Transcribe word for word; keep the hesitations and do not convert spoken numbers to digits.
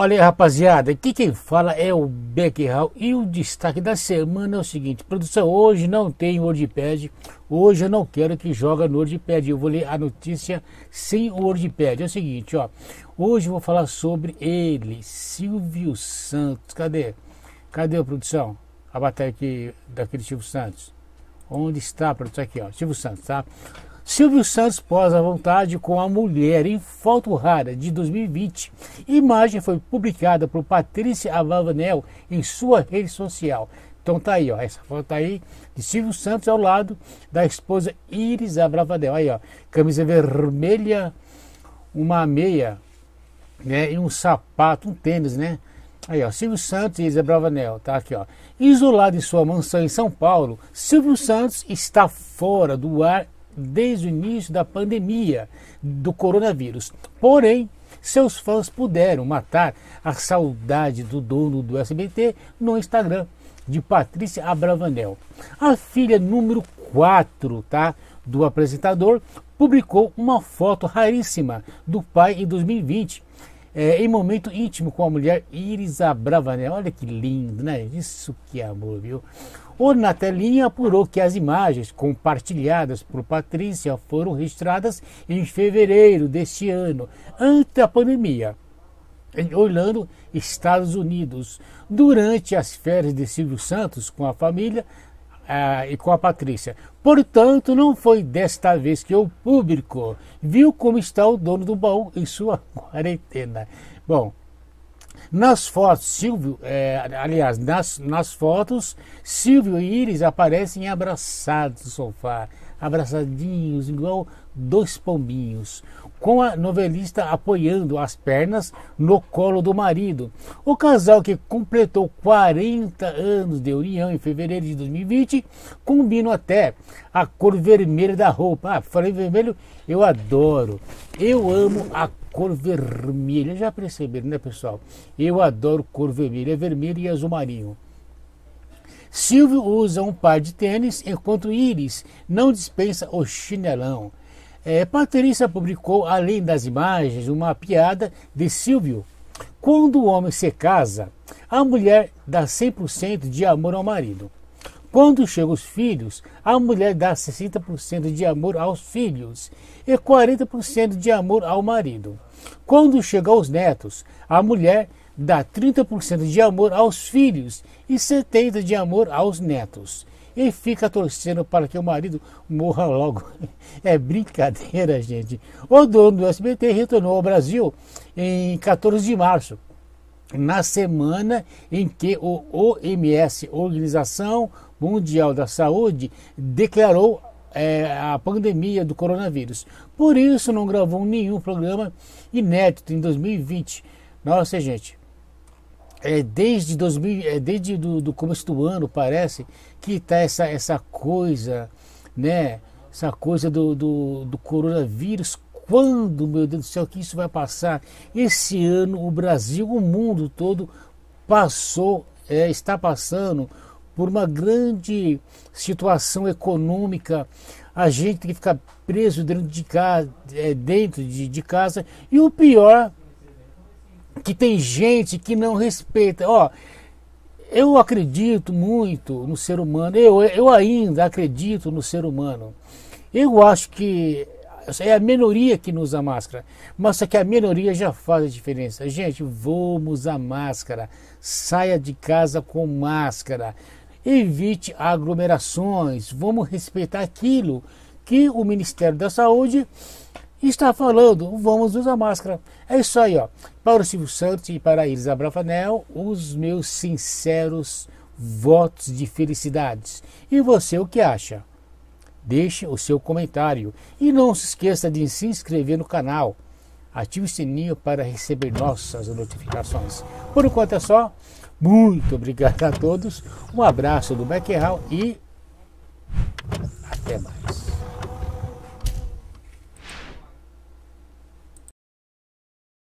Olha aí, rapaziada, aqui quem fala é o Beckerral e o destaque da semana é o seguinte: produção, hoje não tem WordPad, hoje eu não quero que joga no WordPad, eu vou ler a notícia sem o WordPad. É o seguinte, ó, hoje eu vou falar sobre ele, Silvio Santos. Cadê? Cadê a produção? A batalha aqui daquele Silvio Santos. Onde está, produção? Aqui, ó, Silvio Santos, tá? Silvio Santos posa à vontade com a mulher em foto rara de dois mil e vinte. A imagem foi publicada por Patrícia Abravanel em sua rede social. Então tá aí, ó, essa foto aí de Silvio Santos ao lado da esposa Iris Abravanel. Aí, ó, camisa vermelha, uma meia, né, e um sapato, um tênis, né? Aí, ó, Silvio Santos e Iris Abravanel, tá aqui, ó. Isolado em sua mansão em São Paulo, Silvio Santos está fora do ar desde o início da pandemia do coronavírus. Porém, seus fãs puderam matar a saudade do dono do S B T no Instagram de Patrícia Abravanel. A filha número quatro, tá, do apresentador publicou uma foto raríssima do pai em dois mil e vinte, é, em momento íntimo com a mulher Iris Abravanel. Olha que lindo, né? Isso que amor, viu? O Natelinha apurou que as imagens compartilhadas por Patrícia foram registradas em fevereiro deste ano, antes da pandemia, em Orlando, Estados Unidos, durante as férias de Silvio Santos com a família ah, e com a Patrícia. Portanto, não foi desta vez que o público viu como está o dono do baú em sua quarentena. Bom, nas fotos, Silvio, é, aliás, nas, nas fotos, Silvio e Iris aparecem abraçados no sofá, abraçadinhos, igual dois pombinhos, com a novelista apoiando as pernas no colo do marido. O casal, que completou quarenta anos de união em fevereiro de dois mil e vinte, combinam até a cor vermelha da roupa. Ah, falei vermelho, eu adoro, eu amo a cor vermelha, já perceberam, né, pessoal? Eu adoro cor vermelha, é vermelho e azul marinho. Silvio usa um par de tênis, enquanto Iris não dispensa o chinelão. É, Patrícia publicou, além das imagens, uma piada de Silvio: quando o homem se casa, a mulher dá cem por cento de amor ao marido. Quando chegam os filhos, a mulher dá sessenta por cento de amor aos filhos e quarenta por cento de amor ao marido. Quando chegam os netos, a mulher dá trinta por cento de amor aos filhos e setenta por cento de amor aos netos. E fica torcendo para que o marido morra logo. É brincadeira, gente. O dono do S B T retornou ao Brasil em quatorze de março, na semana em que o O M S, Organização Mundial da Saúde, declarou é, a pandemia do coronavírus. Por isso, não gravou nenhum programa inédito em dois mil e vinte. Nossa, gente. É, desde dois mil, é, desde do, do começo do ano parece que está essa, essa coisa, né? Essa coisa do, do, do coronavírus. Quando, meu Deus do céu, que isso vai passar? Esse ano o Brasil, o mundo todo passou, é, está passando por uma grande situação econômica. A gente tem que ficar preso dentro de casa, é, dentro de, de casa. E o pior, que tem gente que não respeita. Ó, eu acredito muito no ser humano, eu, eu ainda acredito no ser humano. Eu acho que é a minoria que não usa máscara, mas só que a minoria já faz a diferença. Gente, vamos usar máscara, saia de casa com máscara, evite aglomerações, vamos respeitar aquilo que o Ministério da Saúde está falando, vamos usar máscara. É isso aí, ó. Para o Silvio Santos e para a Iris Abravanel, os meus sinceros votos de felicidades. E você, o que acha? Deixe o seu comentário. E não se esqueça de se inscrever no canal. Ative o sininho para receber nossas notificações. Por enquanto é só. Muito obrigado a todos. Um abraço do Beckerral e até mais.